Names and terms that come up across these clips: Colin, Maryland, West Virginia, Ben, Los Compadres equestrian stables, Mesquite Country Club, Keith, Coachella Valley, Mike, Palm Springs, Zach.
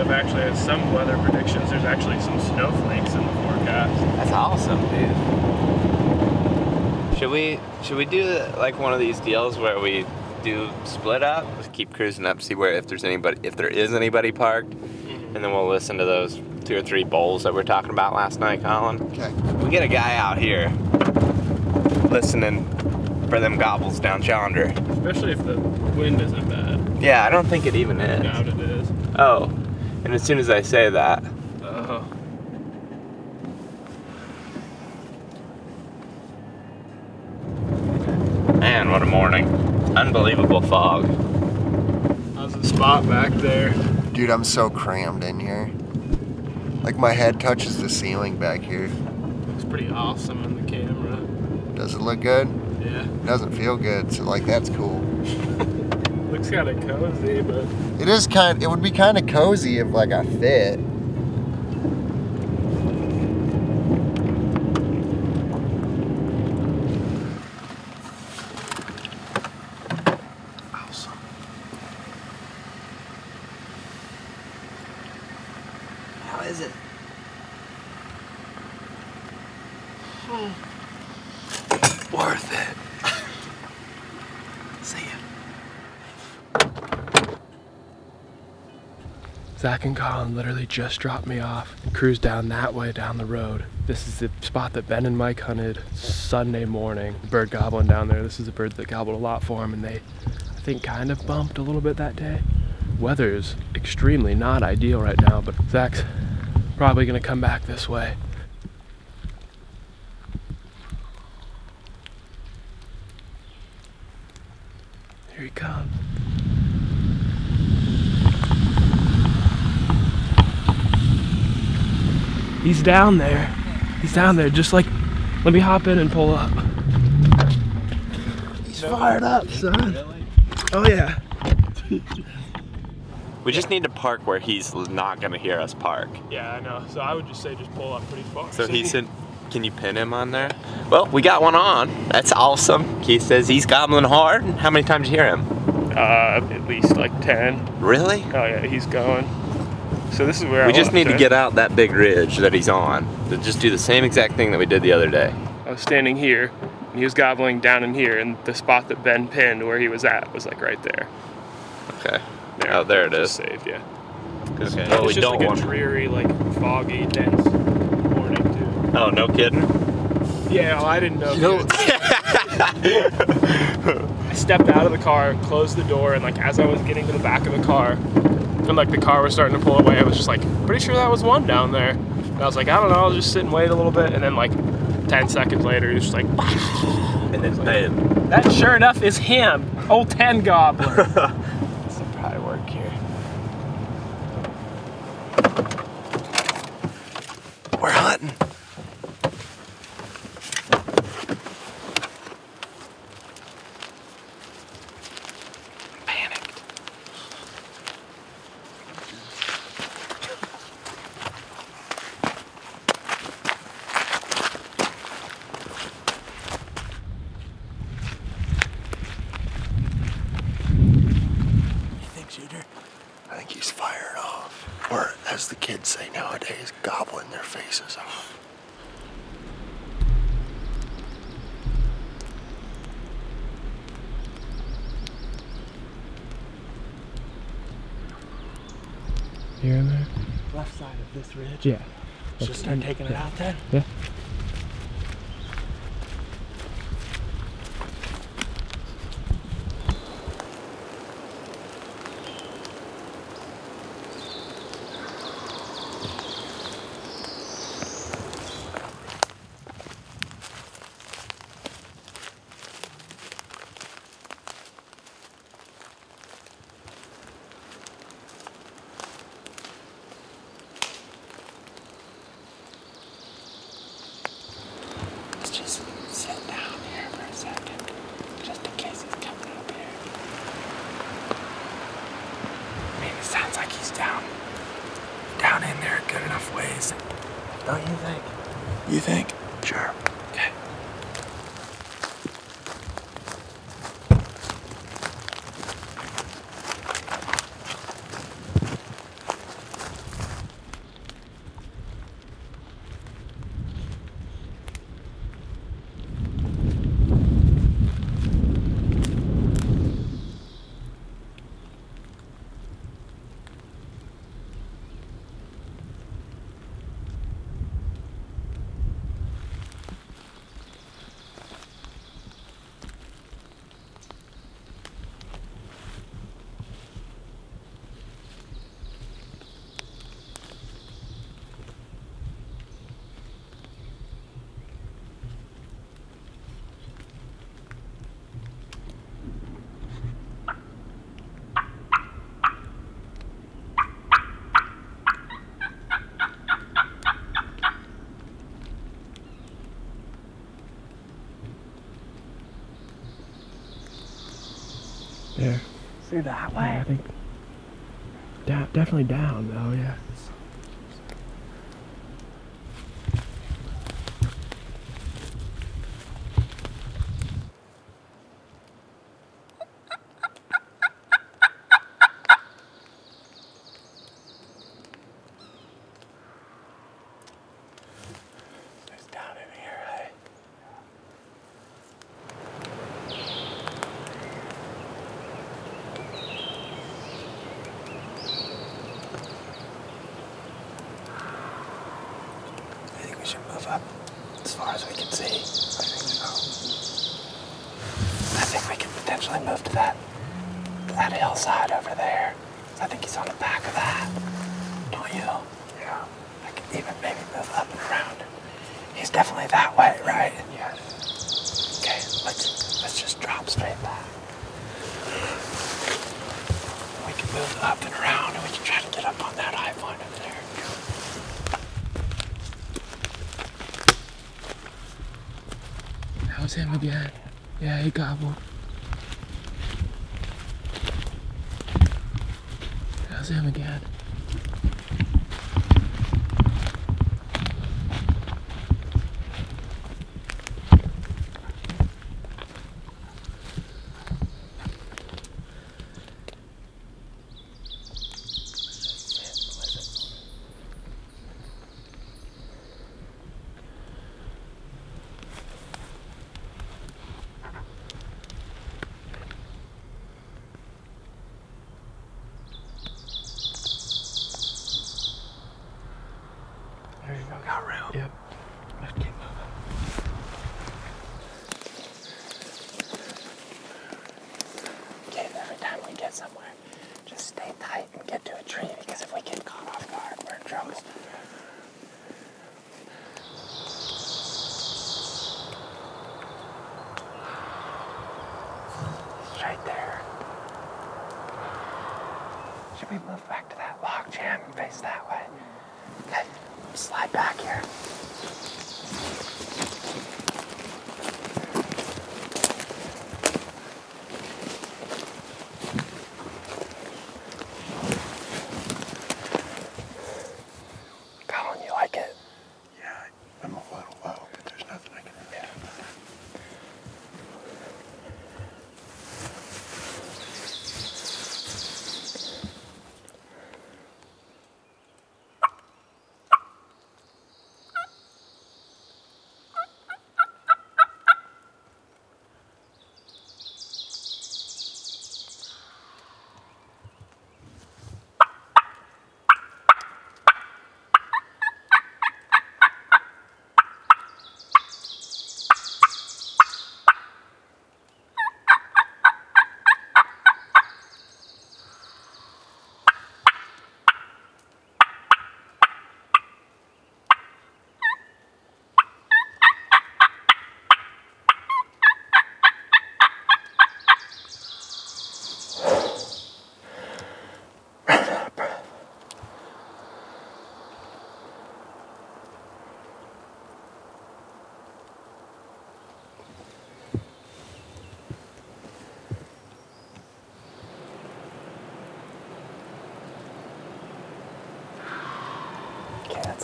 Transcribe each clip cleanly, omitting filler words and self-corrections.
of actually has some weather predictions. There's actually some snowflakes in the forecast. That's awesome, dude. Should we do like one of these deals where we do split up? Let's keep cruising up, see where if there is anybody parked, and then we'll listen to those 2 or 3 bowls that we were talking about last night, Colin. Okay. We get a guy out here listening for them gobbles down yonder. Especially if the wind isn't bad. Yeah, I don't think it even is. I doubt it is. Oh, and as soon as I say that. Oh. Man, what a morning. Unbelievable fog. How's the spot back there? Dude, I'm so crammed in here. Like my head touches the ceiling back here. Looks pretty awesome in the camera. Does it look good? Yeah. It doesn't feel good, so like that's cool. Looks kind of cozy, but it is kind. It would be kind of cozy if like I fit. Awesome. How is it? Worth it. See ya. Zach and Colin literally just dropped me off and cruised down that way down the road. This is the spot that Ben and Mike hunted Sunday morning. Bird gobbling down there. This is a bird that gobbled a lot for him, and they, I think, kind of bumped a little bit that day. Weather is extremely not ideal right now, but Zach's probably gonna come back this way. Here he comes. He's down there. He's down there. Just like, let me hop in and pull up. He's fired up, son. Oh yeah. We just need to park where he's not gonna hear us park. Yeah, I know. So I would just say just pull up pretty far. So he said, can you pin him on there? Well, we got one on. That's awesome. Keith says he's gobbling hard. How many times did you hear him? At least like 10. Really? Oh yeah, he's going. So this is where we just need to get out that big ridge that he's on. To just do the same exact thing that we did the other day. I was standing here, and he was gobbling down in here, and the spot that Ben pinned where he was at was like right there. Okay. There. Oh, there it is. Saved, yeah. Okay. Well, it's just like a dreary, like foggy, dense. Oh, no kidding? Yeah, well, I didn't know. No. I stepped out of the car, closed the door, and like as I was getting to the back of the car, and like the car was starting to pull away, I was just like, pretty sure that was one down there. And I was like, I don't know, I'll just sit and wait a little bit, and then like 10 seconds later, he's just like, and then bam. That sure enough is him, old 10 gobbler. This will probably work here. We're hunting. Here and there? Left side of this ridge? Yeah. Let's just start taking it out then? Yeah. Through that way? Yeah, I think. Definitely down, though, yeah. Him again. Yeah, he got one. That was him again. We move back to that log jam and face that way. Okay, slide back here. Colin, you like it? Yeah, I'm a little low, but there's nothing I can do. Yeah.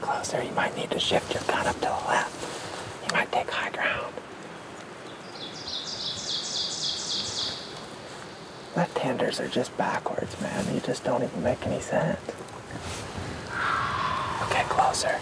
Closer, you might need to shift your gun up to the left. You might take high ground. Left-handers are just backwards, man. You just don't even make any sense. Okay, closer.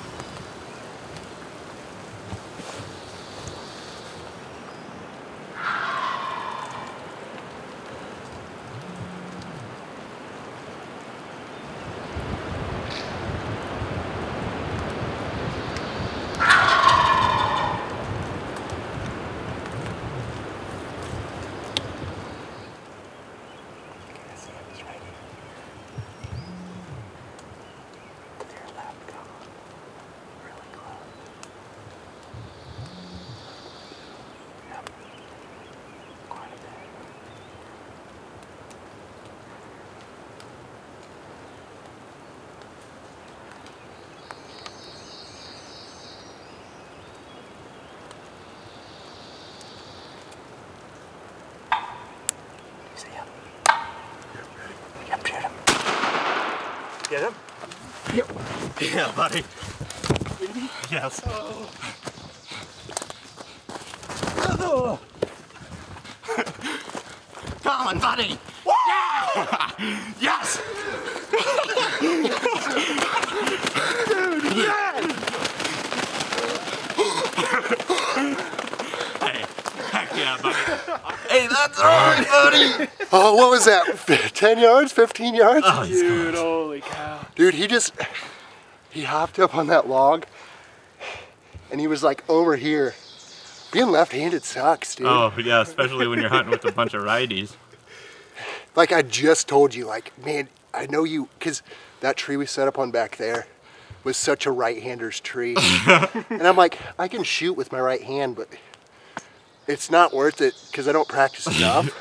get him? Yep. Yeah, buddy. Really? Yes. Oh. Oh. Come on, buddy. Woo! Yeah! Yes! Dude, yes! Hey, heck yeah, buddy. Hey, that's all right, buddy. Oh, what was that? 10 yards? 15 yards? Oh, dude, holy cow. Dude, he hopped up on that log and he was like over here. Being left-handed sucks, dude. Oh, yeah, especially when you're hunting with a bunch of righties. Like I just told you, like, man, I know you, because that tree we set up on back there was such a right-hander's tree. And I'm like, I can shoot with my right hand, but it's not worth it because I don't practice enough.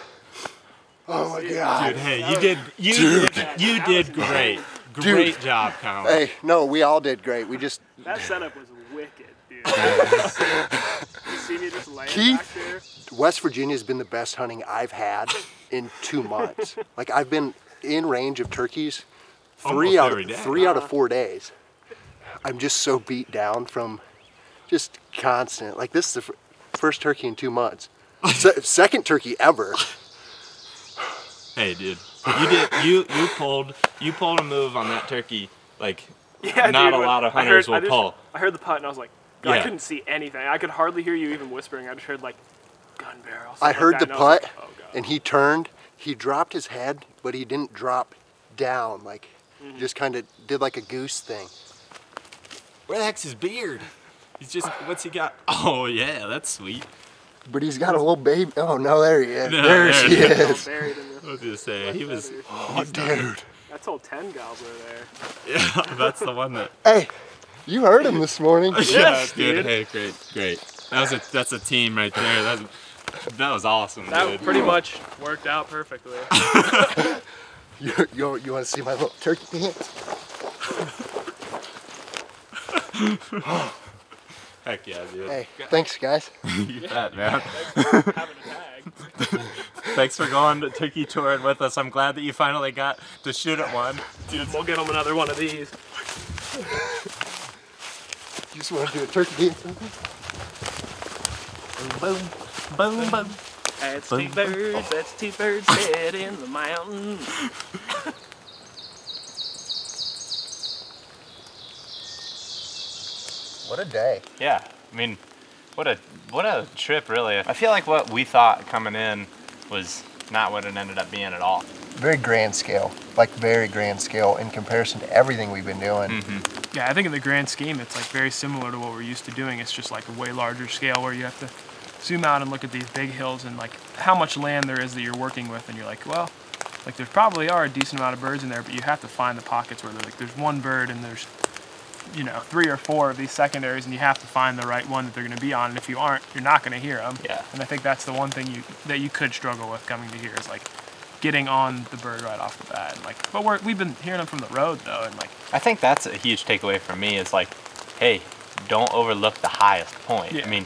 Oh my God. Dude, hey, you did great. Great job, Colin. Hey, no, we all did great. We just... That setup was wicked, dude. You see me just laying back there? West Virginia's been the best hunting I've had in 2 months. Like, I've been in range of turkeys three out of 4 days. I'm just so beat down from just constant. Like, this is the first turkey in 2 months. Second turkey ever. Hey, dude, you pulled a move on that turkey. Like, yeah, not dude, a lot of hunters will pull. I heard the putt and I was like, God, yeah. I couldn't see anything. I could hardly hear you even whispering. I just heard like gun barrels. I heard the putt, like, oh, and he turned. He dropped his head, but he didn't drop down. Like, just kind of did like a goose thing. Where the heck's his beard? He's just, what's he got? Oh yeah, that's sweet. But he's got a little baby. Oh no, there he is. No, there she is. I was gonna say he was. Oh, dude. That's old 10 gobbler there. Yeah, that's the one that. Hey, you heard him this morning. Yes, yeah, dude. Hey, great, great. That's a team right there. That was awesome. That dude. Pretty much worked out perfectly. you want to see my little turkey pants? Heck yeah, dude. Hey, thanks, guys. You bet, man. Thanks for having a tag. Thanks for going to turkey touring with us. I'm glad that you finally got to shoot at one. Dude, we'll get him another one of these. You just want to do a turkey dance? Boom, boom, boom. That's boom. Two birds, oh. That's two birds dead in the mountain. What a day. Yeah, I mean, what a trip, really. I feel like what we thought coming in was not what it ended up being at all. Very grand scale, like very grand scale in comparison to everything we've been doing. Mm-hmm. Yeah, I think in the grand scheme, it's like very similar to what we're used to doing. It's just like a way larger scale where you have to zoom out and look at these big hills and like how much land there is that you're working with. And you're like, well, like there probably are a decent amount of birds in there, but you have to find the pockets where like there's one bird and there's, you know, 3 or 4 of these secondaries, and you have to find the right one that they're going to be on. And if you aren't, you're not going to hear them. Yeah. And I think that's the one thing that you could struggle with coming to here is like getting on the bird right off the bat. And like, but we've been hearing them from the road though, and like I think that's a huge takeaway for me is like, hey, don't overlook the highest point. Yeah. I mean,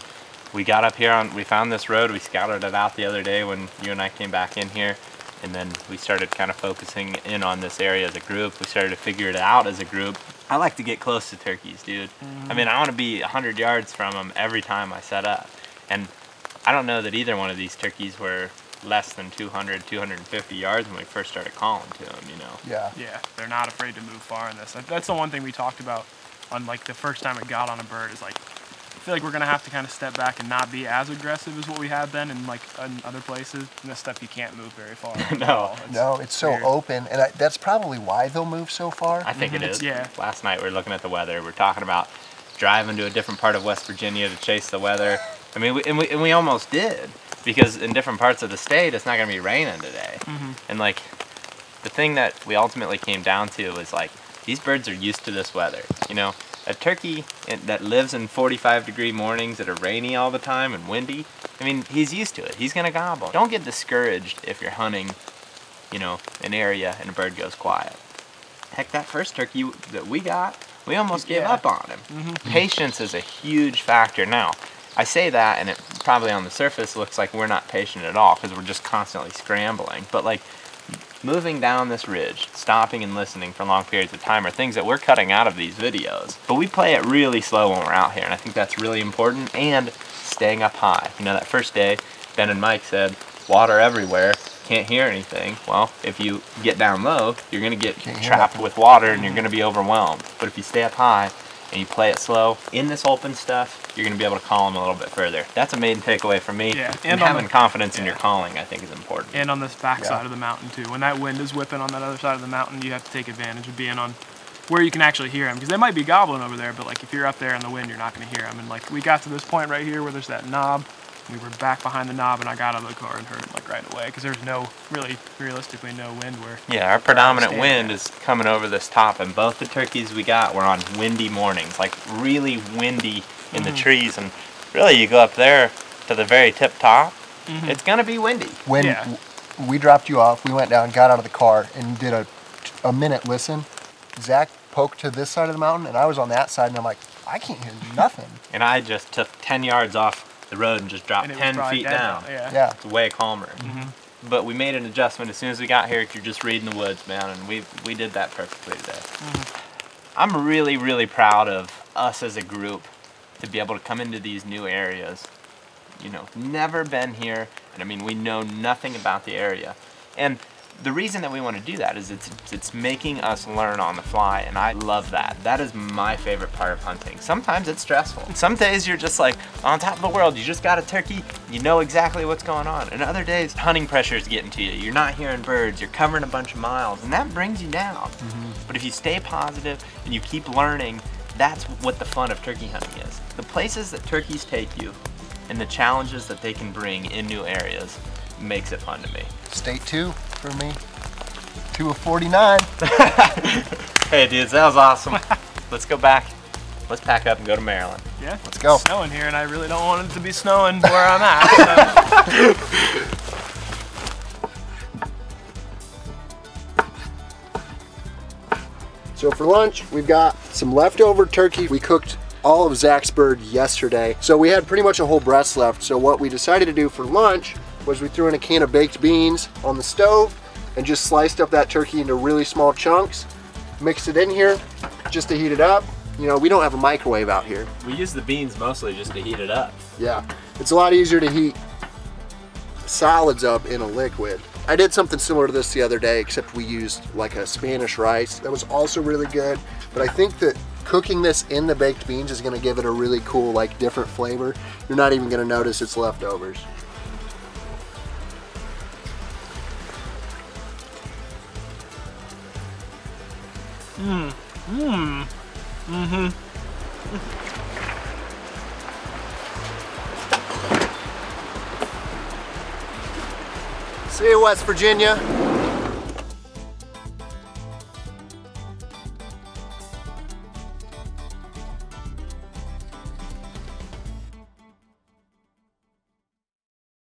we got up here we found this road. We scouted it out the other day when you and I came back in here, and then we started kind of focusing in on this area as a group. We started to figure it out as a group. I like to get close to turkeys, dude. Mm-hmm. I mean, I want to be 100 yards from them every time I set up. And I don't know that either one of these turkeys were less than 200, 250 yards when we first started calling to them, you know? Yeah. Yeah, they're not afraid to move far in this. That's the one thing we talked about on like the first time it got on a bird is like, I feel like we're going to have to kind of step back and not be as aggressive as what we have been in like in other places. And this stuff you can't move very far. No. It's so open. And that's probably why they'll move so far. I think it is. Yeah. Last night we were looking at the weather. We're talking about driving to a different part of West Virginia to chase the weather. I mean, we almost did because in different parts of the state, it's not going to be raining today. Mm-hmm. And like the thing that we ultimately came down to was like, these birds are used to this weather, you know? A turkey that lives in 45-degree mornings that are rainy all the time and windy, I mean, he's used to it. He's going to gobble. Don't get discouraged if you're hunting, you know, an area and a bird goes quiet. Heck, that first turkey that we got, we almost gave up on him. Mm-hmm. Patience is a huge factor. Now, I say that, and it probably on the surface looks like we're not patient at all because we're just constantly scrambling. But, like, moving down this ridge, stopping and listening for long periods of time are things that we're cutting out of these videos. But we play it really slow when we're out here, and I think that's really important, and staying up high. You know, that first day, Ben and Mike said, water everywhere, can't hear anything. Well, if you get down low, you're gonna get trapped with water and you're gonna be overwhelmed. But if you stay up high, and you play it slow, in this open stuff, you're gonna be able to call them a little bit further. That's a main takeaway for me. Yeah, and having confidence in your calling, I think, is important. And on this back side of the mountain, too. When that wind is whipping on that other side of the mountain, you have to take advantage of being on where you can actually hear them, because they might be gobbling over there, but like if you're up there in the wind, you're not gonna hear them. And like we got to this point right here where there's that knob, we were back behind the knob, and I got out of the car and heard it like right away, because there's no, really, realistically, no wind where. Yeah, our predominant wind is coming over this top, and both the turkeys we got were on windy mornings, like really windy in the trees, and really you go up there to the very tip top, it's gonna be windy. When we dropped you off, we went down, got out of the car, and did a minute listen. Zach poked to this side of the mountain, and I was on that side, and I'm like, I can't hear nothing. And I just took 10 yards off the road and just dropped 10 feet down. Yeah, it's way calmer. But we made an adjustment as soon as we got here. You're just reading the woods, man, and we did that perfectly today. I'm really, really proud of us as a group to be able to come into these new areas. You know, never been here, and I mean, we know nothing about the area. And the reason that we want to do that is it's making us learn on the fly, and I love that. That is my favorite part of hunting. Sometimes it's stressful. Some days you're just like on top of the world, you just got a turkey, you know exactly what's going on. And other days, hunting pressure is getting to you. You're not hearing birds, you're covering a bunch of miles, and that brings you down. But if you stay positive and you keep learning, that's what the fun of turkey hunting is. The places that turkeys take you and the challenges that they can bring in new areas makes it fun to me. State 2. For me, 2 of 49. Hey dudes, that was awesome. Let's go back. Let's pack up and go to Maryland. Yeah, let's go. It's snowing here, and I really don't want it to be snowing where I'm at. So. So for lunch, we've got some leftover turkey. We cooked all of Zach's bird yesterday, so we had pretty much a whole breast left. So what we decided to do for lunch was we threw in a can of baked beans on the stove and just sliced up that turkey into really small chunks, mixed it in here just to heat it up. You know, we don't have a microwave out here. We use the beans mostly just to heat it up. Yeah, it's a lot easier to heat solids up in a liquid. I did something similar to this the other day, except we used like a Spanish rice. That was also really good, but I think that cooking this in the baked beans is gonna give it a really cool, like, different flavor. You're not even gonna notice it's leftovers. See you, West Virginia.